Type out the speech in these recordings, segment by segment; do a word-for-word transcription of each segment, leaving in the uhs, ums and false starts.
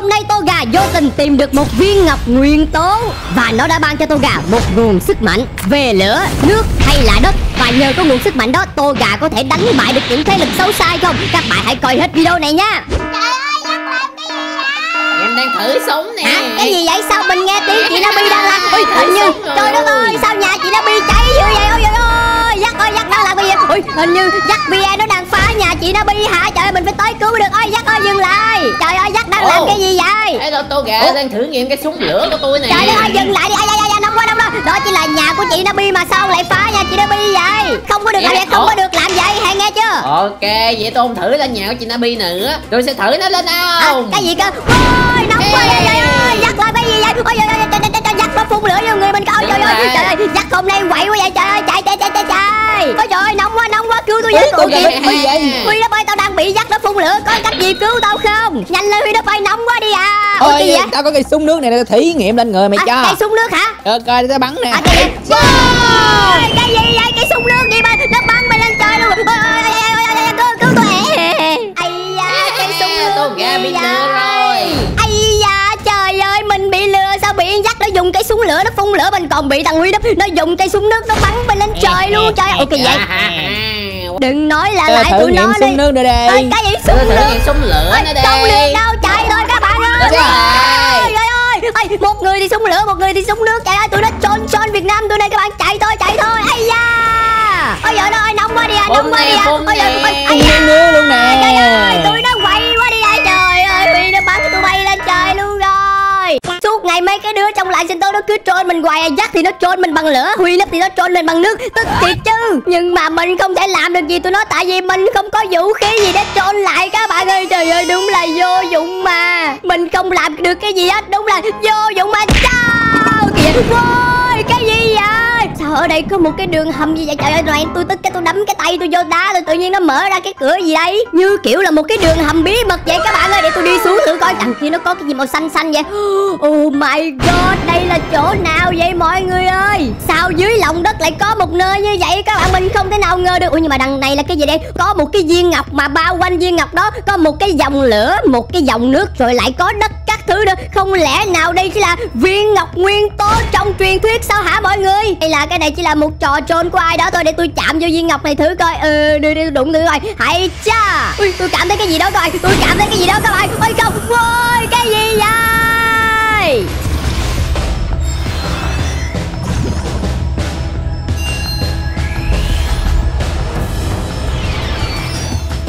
Hôm nay Tô Gà vô tình tìm được một viên ngọc nguyên tố và nó đã ban cho Tô Gà một nguồn sức mạnh về lửa, nước hay là đất. Và nhờ có nguồn sức mạnh đó, Tô Gà có thể đánh bại được những thế lực xấu xa không? Các bạn hãy coi hết video này nha. Em đang thử súng nè. Hả? Cái gì vậy? Sao mình nghe tiếng chị La Bi đang làm? Ui, hình như trời đất ơi, sao nhà chị La Bi cháy dữ vậy? Ôi trời ơi, Dắt ơi, Dắt đang làm cái gì? Ui, hình như Dắt bia nó đang phá nhà chị La Bi hả? Trời ơi, mình phải tới cứu mới được. Ôi Dắt ơi, dừng lại. Trời ơi, Dắt đang Ồ. làm cái gì vậy? Ê, đâu, Tô Gà đang thử nghiệm cái súng lửa của tôi nè. Trời đất ơi, dừng lại đi. Ai da da, nóng quá nóng đó. Đó chỉ là nhà của chị La Bi mà sao lại phá nhà chị La Bi vậy? Không có được làm vậy, không có được làm vậy, hãy nghe chưa? Ok, vậy tôi không thử lên nhà của chị La Bi nữa. Tôi sẽ thử nó lên đâu. Cái gì cơ? Ôi trời ơi, Dắt làm cái gì vậy? Ôi trời ơi, trời trời trời, Dắt nó phun lửa vô người mình coi. Trời ơi, trời ơi, Dắt hôm nay quậy quá vậy trời ơi, chạy chạy chạy chạy chạy. Ôi trời ơi, nóng quá nóng quá, cứu tôi với. Ôi trời ơi, Huy Nô ơi, tao đang bị Dắt nó phun lửa, có cách gì cứu tao không? Nhanh lên Huy Nô ơi, nóng quá đi à. Ôi, tao có cây súng nước này, tao thí nghiệm lên người mày cho. Cây súng nước hả? Ờ, coi tao bắn nè. Cái gì vậy? Cây súng nước gì mà nó bắn mày lên trời luôn. Cứu tôi. Ai da, cây súng nước. Tôi gà bị lừa rồi. Dùng cây súng lửa nó phun lửa mình, còn bị thằng Huy đó nó dùng cây súng nước nó bắn mình lên trời luôn. Trời ok vậy đừng nói là lại tụi nó đi. Ê, cái gì súng nước, súng lửa nó đây không được đâu, chạy thôi các bạn ơi. Trời ơi, ơi một người thì súng lửa, một người thì súng nước. Trời ơi, tụi nó trốn trốn Việt Nam tụi đây các bạn, chạy thôi chạy thôi. Ây da, ôi trời ơi, nóng quá đi à, nóng quá đi à. Ôi trời ơi, ây da luôn nè. Trời ơi, tụi nó quậy quá đi à. Trời ơi, Huy nó bắn tụi bay lên trời luôn rồi. Suốt ngày mấy cái đứa trong làng Sinh Tố nó cứ troll mình hoài. Dắt thì nó troll mình bằng lửa, Huy Nô thì nó troll mình bằng nước. Tức thiệt chứ, nhưng mà mình không thể làm được gì tụi nó, tại vì mình không có vũ khí gì để troll lại các bạn ơi. Trời ơi, đúng là vô dụng mà, mình không làm được cái gì hết, đúng là vô dụng mà. Chao kìa, ôi cái gì vậy? Sao ở đây có một cái đường hầm gì vậy? Trời ơi, đoạn tôi tức cái tôi đấm cái tay tôi vô đá, tôi tự nhiên nó mở ra cái cửa gì đấy, như kiểu là một cái đường hầm bí mật vậy các bạn ơi. Để tôi đi xuống thử coi đằng kia nó có cái gì màu xanh xanh vậy. Oh my god, đây là chỗ nào vậy mọi người ơi? Sao dưới lòng đất lại có một nơi như vậy các bạn, mình không thể nào ngờ được. Ủa nhưng mà đằng này là cái gì đây? Có một cái viên ngọc mà bao quanh viên ngọc đó có một cái dòng lửa, một cái dòng nước, rồi lại có đất các thứ nữa. Không lẽ nào đây chỉ là viên ngọc nguyên tố trong truyền thuyết sao hả mọi người? Hay là cái này chỉ là một trò troll của ai đó thôi? Để tôi chạm vô viên ngọc này thử coi. Ừ, đưa đi, đụng thử coi. Hay cha, ui tôi cảm thấy cái gì đó coi, tôi cảm thấy cái gì đó các bạn. Ôi không, ôi cái gì vậy?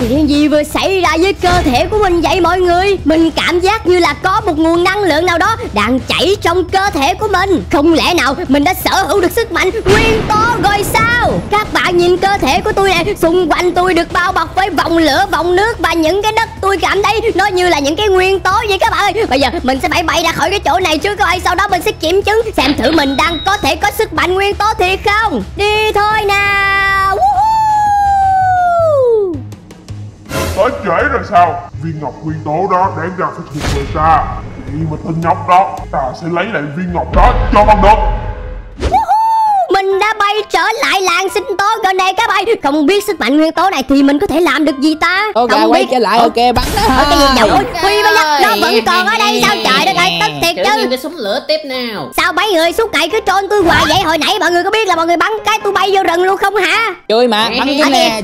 Chuyện gì vừa xảy ra với cơ thể của mình vậy mọi người? Mình cảm giác như là có một nguồn năng lượng nào đó đang chảy trong cơ thể của mình. Không lẽ nào mình đã sở hữu được sức mạnh nguyên tố rồi sao? Các bạn nhìn cơ thể của tôi nè, xung quanh tôi được bao bọc với vòng lửa, vòng nước và những cái đất. Tôi cảm thấy nó như là những cái nguyên tố vậy các bạn ơi. Bây giờ mình sẽ phải bay ra khỏi cái chỗ này trước các bạn, sau đó mình sẽ kiểm chứng xem thử mình đang có thể có sức mạnh nguyên tố thiệt không. Đi thôi nào. Tới trễ rồi sao? Viên ngọc nguyên tố đó đáng ra phải thuộc về ta. Vậy mà tên nhóc đó, ta sẽ lấy lại viên ngọc đó cho bằng được. Mình đã bay trở lại làng Sinh Tố gần này các bạn. Không biết sức mạnh nguyên tố này thì mình có thể làm được gì ta? Ô, không biết. Quay trở lại, ok bắn đó. Ở cái gì vậy? Huy với Dắt nó vẫn còn ở đây sao? Trời đất ơi, tức thiệt chứ. Cái súng lửa tiếp nào. Sao mấy người suốt ngày cứ troll tôi hoài vậy? Hồi nãy mọi người có biết là mọi người bắn cái tôi bay vô rừng luôn không hả? Chơi mà, bắn cái nè.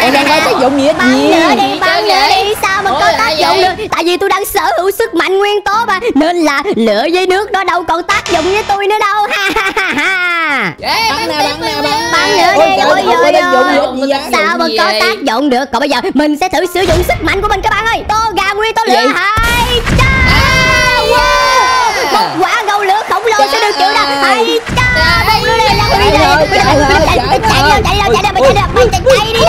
Em đang có tác dụng gì hết nhỉ? Bắn nữa đi, bắn nữa đi, sao mà có tác dụng được? Tại vì tôi đang sở hữu sức mạnh nguyên tố mà, nên là lửa với nước nó đâu còn tác dụng với tôi nữa đâu. Ha ha ha ha. Bắn nữa, bắn nữa, bắn nữa đi. Ôi giời ơi, sao mà có tác dụng được? Còn bây giờ mình sẽ thử sử dụng sức mạnh của mình các bạn ơi. Tô Gà nguyên tố lửa hai cha. Một quả cầu lửa khổng lồ sẽ được chữa lành. Hai cha, bắn nữa đi. Chạy rồi, chạy rồi, chạy rồi, chạy rồi, chạy rồi, chạy chạy chạy đi.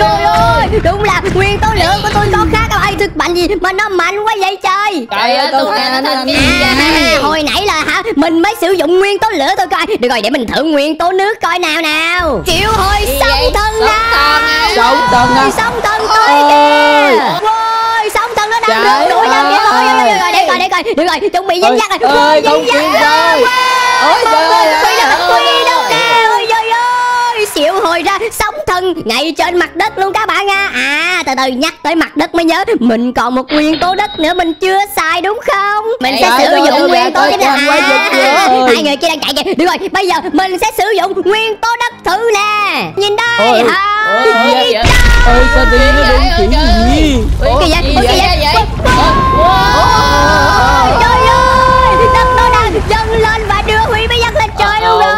Trời ơi, đúng là nguyên tố lửa của tôi có khá cao. Ai sức mạnh gì mà nó mạnh quá vậy trời? Trời ơi, tôi à, à, hồi nãy là hả mình mới sử dụng nguyên tố lửa tôi coi. Được rồi, để mình thử nguyên tố nước coi nào nào. Triệu hồi sóng thần nào. Sóng thần à, sóng thần tới kìa. Ôi, sóng thần nó đang rớt đuổi lên kìa. Rồi rồi, để coi để coi. Được rồi, chuẩn bị dính dắt rồi. Ôi, dính dắt rồi. Ôi trời ơi, Huy đâu nè. Ôi trời ơi, triệu hồi lòi ra sống thân ngay trên mặt đất luôn các bạn nha. À từ từ, nhắc tới mặt đất mới nhớ mình còn một nguyên tố đất nữa mình chưa xài đúng không? Mình Ê, sẽ rồi, sử rồi, dụng rồi, nguyên tố đất. Hai người kia đang chạy kìa. Được rồi, bây giờ mình sẽ sử dụng nguyên tố đất thử nè. Nhìn đây. Ôi sao tự nhiên nó đúng chuyện gì? Ôi kìa vậy, ôi kìa vậy. Trời ơi, đất nó đang dâng lên và đưa Huy mới dâng lên trời luôn rồi.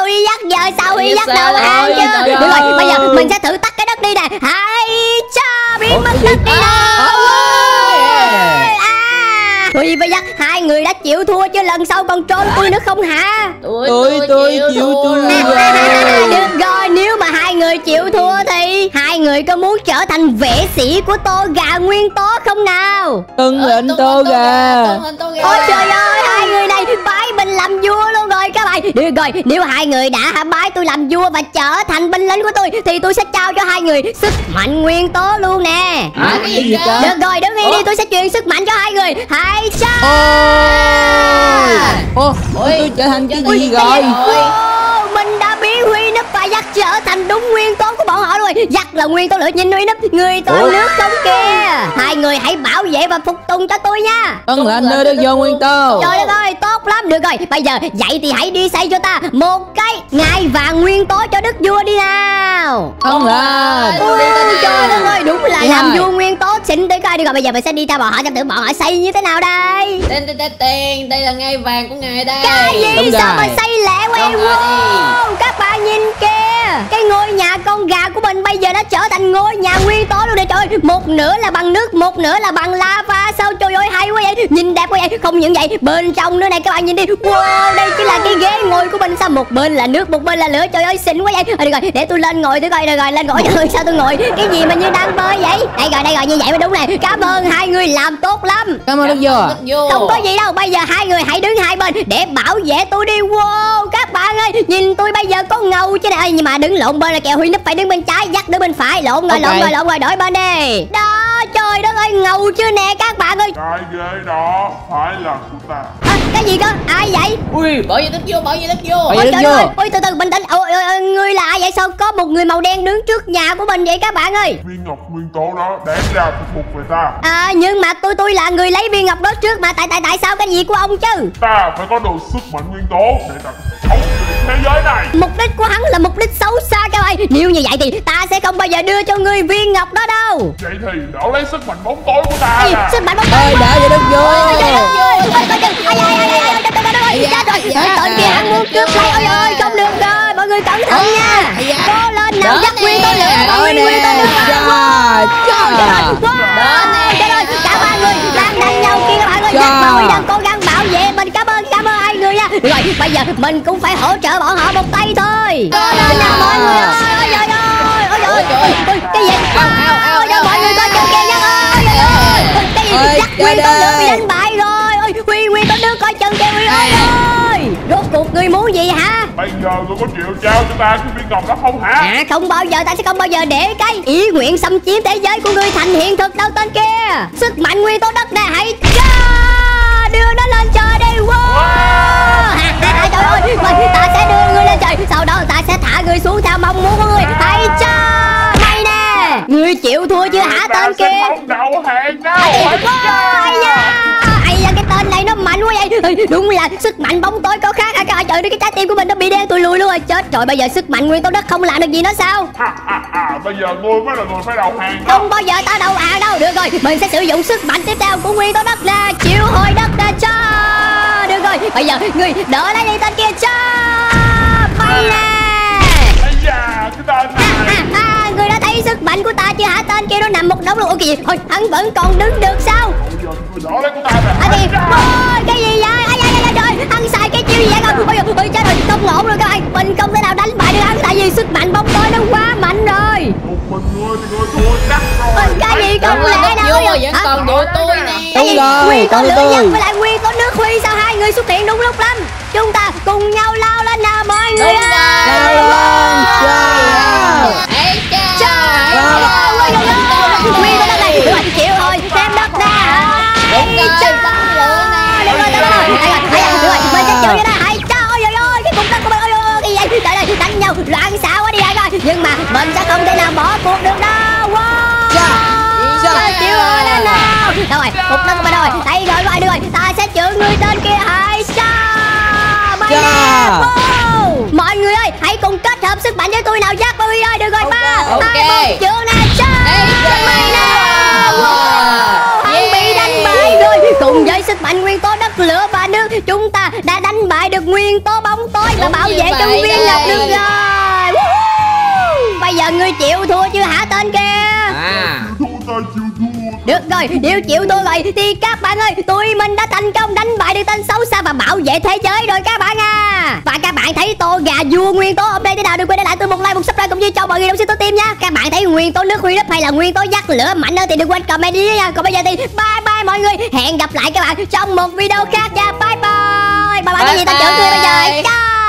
Huy dắt giờ sao Huy dắt đầu hàng chứ. Được rồi, bây giờ mình sẽ thử tắt cái đất đi nè. Hãy cho biến mất đất đi nào. Huy với dắt hai người đã chịu thua chứ lần sau còn trốn tôi nữa không hả? Tôi tôi, tôi chịu thua rồi. Được rồi, nếu mà hai người chịu thua thì hai người có muốn trở thành vệ sĩ của tô gà nguyên tố không nào? Tân lệnh tô gà. Ôi trời ơi, hai người này bái mình làm vua luôn rồi các bạn. Được rồi, nếu hai người đã bái tôi làm vua và trở thành binh lính của tôi thì tôi sẽ trao cho hai người sức mạnh nguyên tố luôn nè. Được rồi, đứng yên đi, tôi sẽ truyền sức mạnh cho hai người. Hai Chà! Ôi, ôi, tôi trở thành cái gì rồi? Wow, mình đã biến Huy Núp và Giặc trở thành đúng nguyên tố của bọn họ rồi. Giặc là nguyên tố lửa, nhìn Huy Núp người tố nước không kìa. Hai người hãy bảo vệ và phục tùng cho tôi nha. Tân là anh nơi được vô nguyên tố. Trời đất ơi, tốt lắm. Được rồi, bây giờ vậy thì hãy đi xây cho ta một cái ngai vàng nguyên tố cho đức vua đi nào. Tân là. Trời đất ơi, đúng là làm vua nguyên tố xịn tới coi. Đi rồi, bây giờ mình sẽ đi ra bọn họ xem thử bọn họ xây như thế nào đây. Tên tên tên, đây là ngai vàng của ngài đây. Cái gì sao mà xây lẹ quá em? Các bạn nhìn kìa, cái ngôi nhà con gà của mình bây giờ đã trở thành ngôi nhà nguyên tố luôn nè. Trời ơi, một nửa là bằng nước, một nửa là bằng lava. Sao trời ơi hay quá vậy, nhìn đẹp quá vậy. Không những vậy, bên trong nữa này các bạn nhìn đi. Wow, đây chính là cái ghế ngồi của mình. Sao một bên là nước, một bên là lửa, trời ơi xịn quá vậy. À, được rồi, để tôi lên ngồi thử coi. Được rồi, lên ngồi. Trời ơi, sao tôi ngồi cái gì mà như đang bơi vậy? Đây rồi, đây rồi, như vậy mới đúng này. Cảm ơn hai người, làm tốt lắm. Cảm ơn đức vua. Không có gì đâu, bây giờ hai người hãy đứng hai bên để bảo vệ tôi đi. Wow, các bạn ơi, nhìn tôi bây giờ có ngầu chứ này. Nhưng mà đứng lộn bên là kẹo, Huy Núp phải đứng bên trái, Dắt đứng bên phải. Lộn rồi, okay. lộn rồi, lộn rồi, đổi bên đi. Đó, trời đất ơi, ngầu chưa nè các bạn ơi. Cái ghế đó phải là của ta. À, cái gì cơ? Ai vậy? Ui, bảo vệ đức vua, bảo vệ đức vua. Ôi trời ơi, ôi từ từ bình tĩnh. Ôi, ôi, ôi, người là ai vậy? Sao có một người màu đen đứng trước nhà của mình vậy các bạn ơi? Viên ngọc nguyên tố đó đáng ra phục về ta. À, nhưng mà tôi tôi là người lấy viên ngọc đó trước mà. Tại tại tại sao cái gì của ông chứ? Ta phải có đủ sức mạnh nguyên tố để ta chống thế giới này. Mục đích của hắn là mục đích xấu xa các bạn. Nếu như vậy thì ta sẽ không bao giờ đưa cho người viên ngọc đó đâu. Vậy thì đổ lấy sức mạnh bóng tối của ta. Ê, sức mạnh bóng tối. Ê, đã vậy đất vua. Ôi trời ơi, không được rồi. Mọi người cẩn thận nha. Cố lên nào, Dắt nguyên tố lửa. Mọi người nguyên tố lửa. Trời ơi, trời ơi, cả ba người đang đánh nhau kia các bạn ơi. Dắt và Huy đang cố gắng bảo vệ mình. Cảm ơn, cảm ơn hai người nha. Được rồi, bây giờ mình cũng phải hỗ trợ bọn họ một tay thôi. Cố lên nào mọi người ơi. Trời ơi, ôi trời ơi, cái gì? Ôi trời, mọi người coi chừng kìa Dắt ơi. Cái gì? Dắt nguyên tố lửa bị đánh bại rồi. Ôi Huy, nguyên tố lửa coi chừng kìa Huy ơi. Rốt cuộc ngươi muốn gì hả? Bây giờ tôi có chịu trao cho ta cái viên ngọc đó không hả? À không bao giờ, ta sẽ không bao giờ để cái ý nguyện xâm chiếm thế giới của ngươi thành hiện thực đâu tên kia. Sức mạnh nguyên tố đất này hãy yeah! đưa nó lên trời đi. Wow, wow. À, à, trời ơi, mình, ta sẽ đưa ngươi lên trời, sau đó ta sẽ thả ngươi xuống theo mong muốn của ngươi. Hãy cho đây nè, ngươi chịu thua chưa hả tên kia? Không đậu hẹn đâu. Cái tên này nó mạnh quá vậy. Đúng là sức mạnh bóng tối có khác hả? Trời ơi, cái trái tim của mình nó bị đen, tôi lùi luôn rồi. Chết rồi, bây giờ sức mạnh nguyên tố đất không làm được gì nó sao? À, à, à, bây giờ ngươi mới là người phải đầu hàng. Không bao giờ ta đầu hàng đâu. Được rồi, mình sẽ sử dụng sức mạnh tiếp theo của nguyên tố đất là triệu hồi đất ra cho. Được rồi, bây giờ ngươi đỡ lấy đi tên kia cho. Bay nè. À, à, à, ngươi đã thấy sức mạnh của ta chưa hả? Tên kia nó nằm một đống luôn. Ủa kìa, thôi hắn vẫn còn đứng được sao? Đó lấy của ta à, thì, ôi, cái gì vậy? Ai da da trời, ăn xài cái chiêu gì vậy con? Ôi trời, chết rồi, không ổn rồi các bạn. Mình không thể nào đánh bại được hắn tại vì sức mạnh bóng tối nó quá mạnh rồi. Một mình ngươi thì ngươi thua chắc rồi. Cái gì không lẽ đâu rồi? Còn đội tôi nè. Đúng rồi, Huy có lửa Dắt với lại Huy có nước. Huy sao hai người xuất hiện đúng lúc lắm? Chúng ta cùng nhau lao lên nào mọi người ơi. Lao lên trời. Ê trời. Huy có đất này, Huy chịu thôi, thêm đất ra. Đúng rồi, đúng rồi, đúng rồi, đúng rồi, đúng rồi, mình sẽ chịu cho nó hại cho. Ôi ôi ôi, cái bụng đất của mình, ôi ôi ôi, cái gì vậy? tới đây đánh nhau loạn xạ quá đi anh ơi, nhưng mà mình sẽ không thể nào bỏ cuộc được đâu. Wow. Yeah. Yeah. Chịu ơi lên nào. Đâu rồi, một lần mà rồi, thấy rồi mọi người, ta sẽ chữa người tên kia hãy sao. Bay yeah. Wow. Mọi người ơi, hãy cùng kết hợp sức mạnh với tôi nào Jack và Huy ơi, được rồi ba. Okay. Tay okay. Chữa này sao. Cùng với sức mạnh nguyên tố đất lửa và nước, chúng ta đã đánh bại được nguyên tố bóng tối và bảo vệ trung viên ngọc được rồi. Bây giờ ngươi chịu thua chưa hả tên kia? À. Được rồi, nếu chịu thua vậy thì các bạn ơi, tụi mình đã thành công đánh bại được tên xấu xa và bảo vệ thế giới rồi các bạn à. Và các bạn thấy tô gà vua nguyên tố hôm nay thế nào, đừng quên để lại tôi một like, một subscribe cũng như cho mọi người đóng Sinh Tố tim nha. Các bạn thấy nguyên tố nước Huy đất hay là nguyên tố giác lửa mạnh hơn thì đừng quên comment đi nha. Còn bây giờ thì bye bye mọi người, hẹn gặp lại các bạn trong một video khác nha. Bye bye. Bye bye, bye cái gì ta chửi ngươi bây giờ. Chào.